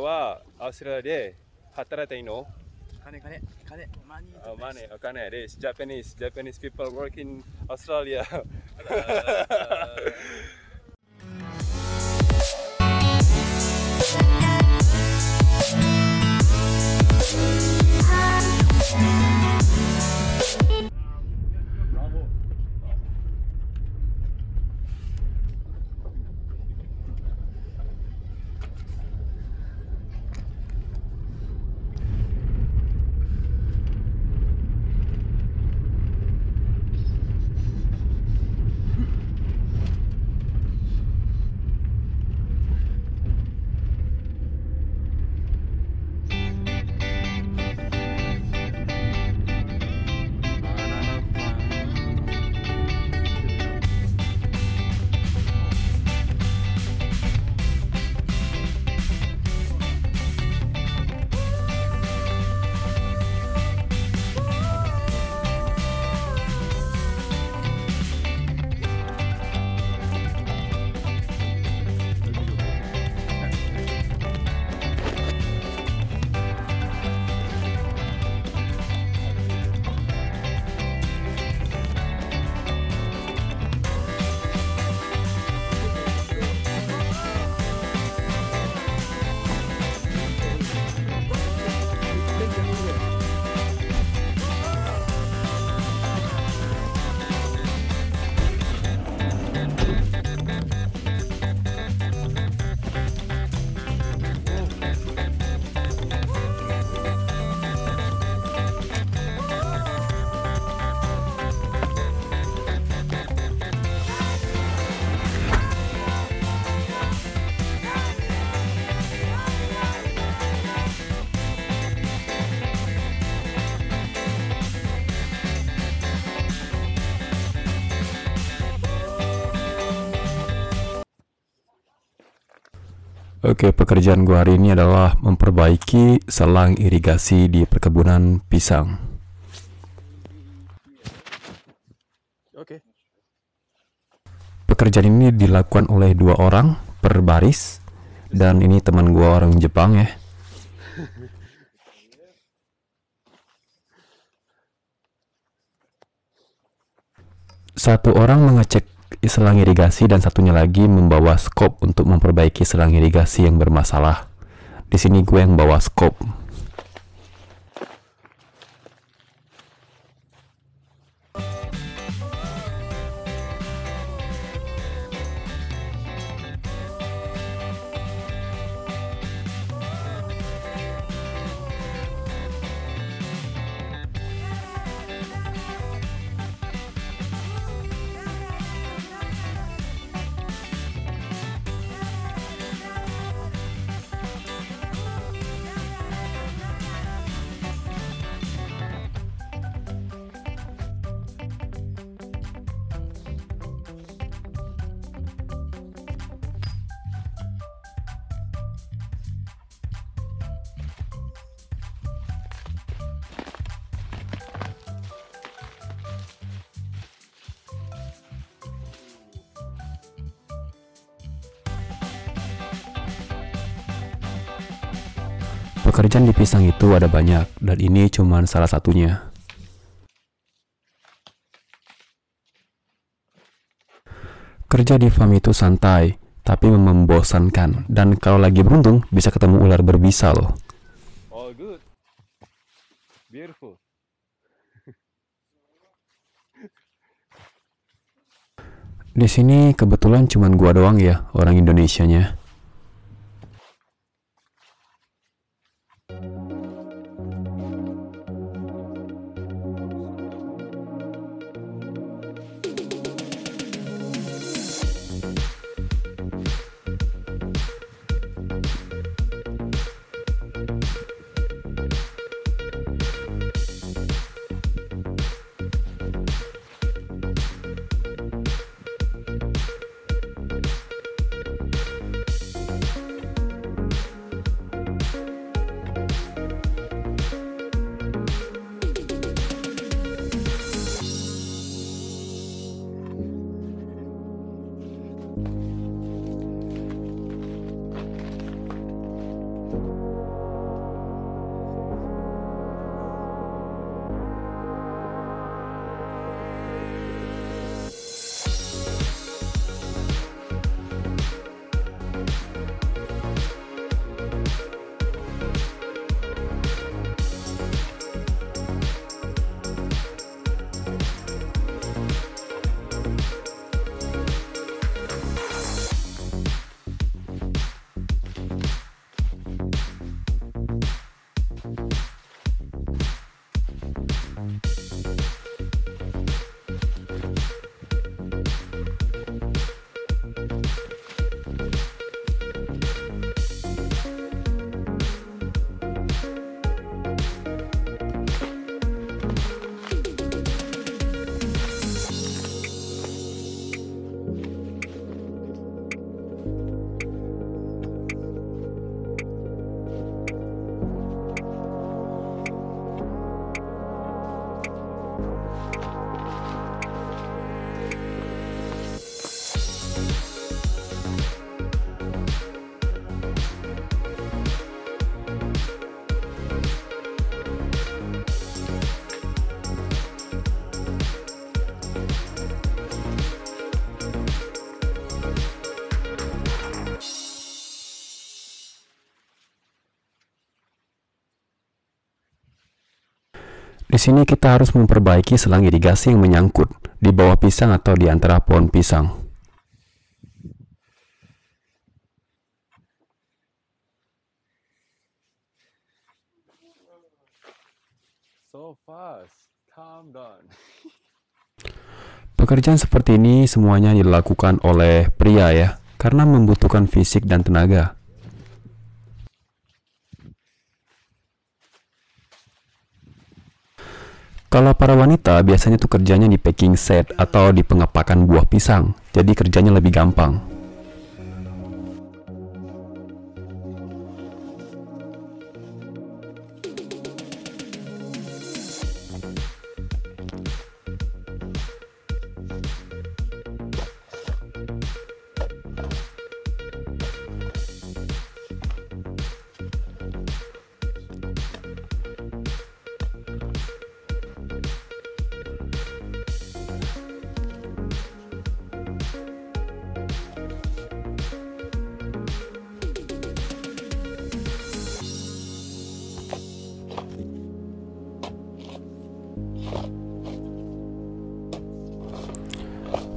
はアウストラリアで働いているの。金、money,金です。Japanese people work in Australia. Oke, pekerjaan gue hari ini adalah memperbaiki selang irigasi di perkebunan pisang. Oke. Pekerjaan ini dilakukan oleh 2 orang per baris, dan ini teman gue orang Jepang ya. Satu orang mengecek selang irigasi dan satunya lagi membawa skop untuk memperbaiki selang irigasi yang bermasalah. Di sini gue yang bawa skop. Pekerjaan di pisang itu ada banyak, dan ini cuma salah satunya. Kerja di farm itu santai, tapi membosankan. Dan kalau lagi beruntung, bisa ketemu ular berbisa loh. All good. Beautiful. Di sini kebetulan cuma gua doang ya, orang Indonesianya. Di sini kita harus memperbaiki selang irigasi yang menyangkut di bawah pisang atau di antara pohon pisang. So fast, calm down. Pekerjaan seperti ini semuanya dilakukan oleh pria ya, karena membutuhkan fisik dan tenaga. Kalau para wanita biasanya tuh kerjanya di packing set atau di pengepakan buah pisang, jadi kerjanya lebih gampang.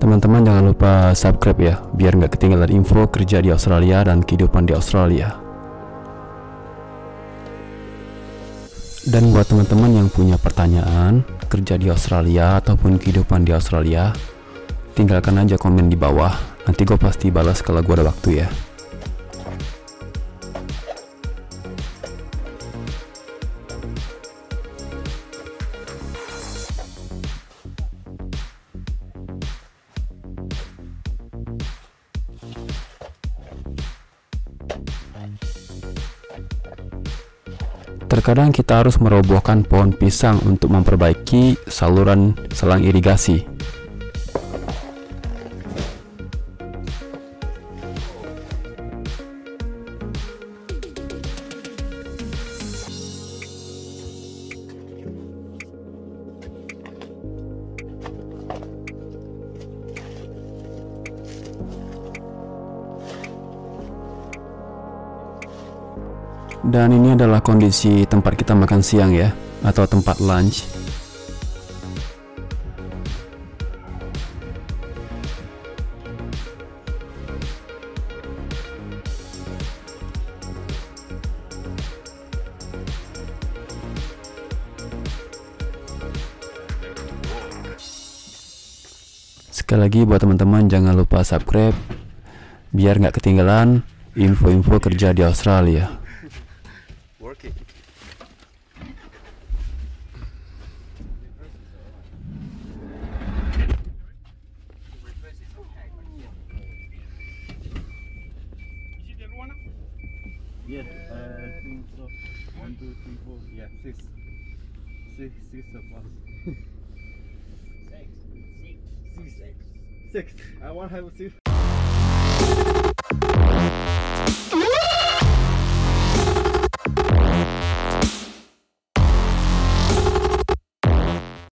Teman-teman jangan lupa subscribe ya, biar nggak ketinggalan info kerja di Australia dan kehidupan di Australia. Dan buat teman-teman yang punya pertanyaan kerja di Australia ataupun kehidupan di Australia, tinggalkan aja komen di bawah, nanti gue pasti balas kalau gue ada waktu ya. Terkadang kita harus merobohkan pohon pisang untuk memperbaiki saluran selang irigasi. Dan ini adalah kondisi tempat kita makan siang ya, atau tempat lunch. Sekali lagi buat teman-teman jangan lupa subscribe, biar nggak ketinggalan info-info kerja di Australia. Yes, I think so. 1, 2, 3, 4. Yeah, 6. 6 of us. 6. I want to have a 6.